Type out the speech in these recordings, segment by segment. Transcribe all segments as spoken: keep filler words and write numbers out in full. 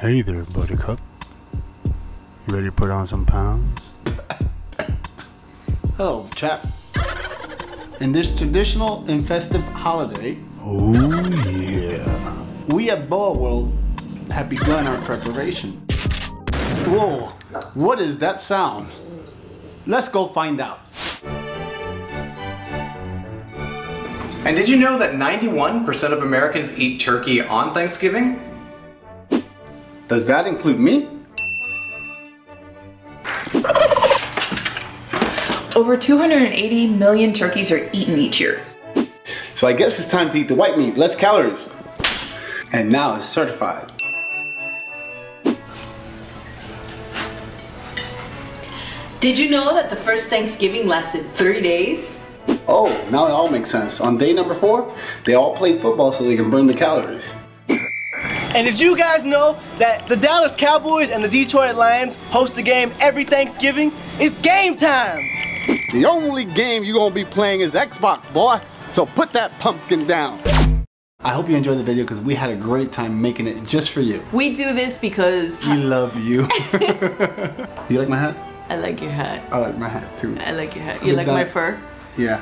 Hey there, Buttercup. You ready to put on some pounds? Hello, chap. In this traditional and festive holiday, oh yeah, we at BOWAworld have begun our preparation. Whoa, what is that sound? Let's go find out. And did you know that ninety-one percent of Americans eat turkey on Thanksgiving? Does that include me? Over two hundred eighty million turkeys are eaten each year. So I guess it's time to eat the white meat, less calories. And now it's certified. Did you know that the first Thanksgiving lasted thirty days? Oh, now it all makes sense. On day number four, they all played football so they can burn the calories. And did you guys know that the Dallas Cowboys and the Detroit Lions host a game every Thanksgiving? It's game time! The only game you're gonna be playing is Xbox, boy. So put that pumpkin down. I hope you enjoyed the video because we had a great time making it just for you. We do this because we love you. Do you like my hat? I like your hat. I like my hat too. I like your hat. You like my fur? Yeah.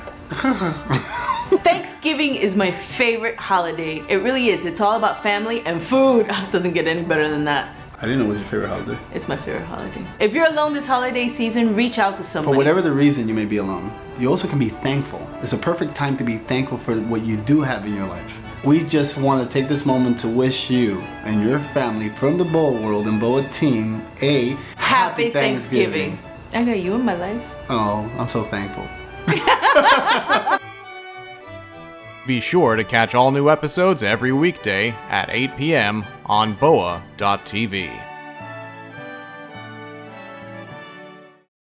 Thanksgiving is my favorite holiday. It really is. It's all about family and food. It doesn't get any better than that. I didn't know it was your favorite holiday. It's my favorite holiday. If you're alone this holiday season, reach out to somebody. For whatever the reason you may be alone, you also can be thankful. It's a perfect time to be thankful for what you do have in your life. We just want to take this moment to wish you and your family from the BOWAworld and BOWA team a Happy, happy Thanksgiving. Thanksgiving. I got you in my life. Oh, I'm so thankful. Be sure to catch all new episodes every weekday at eight p m on BOWA dot t v.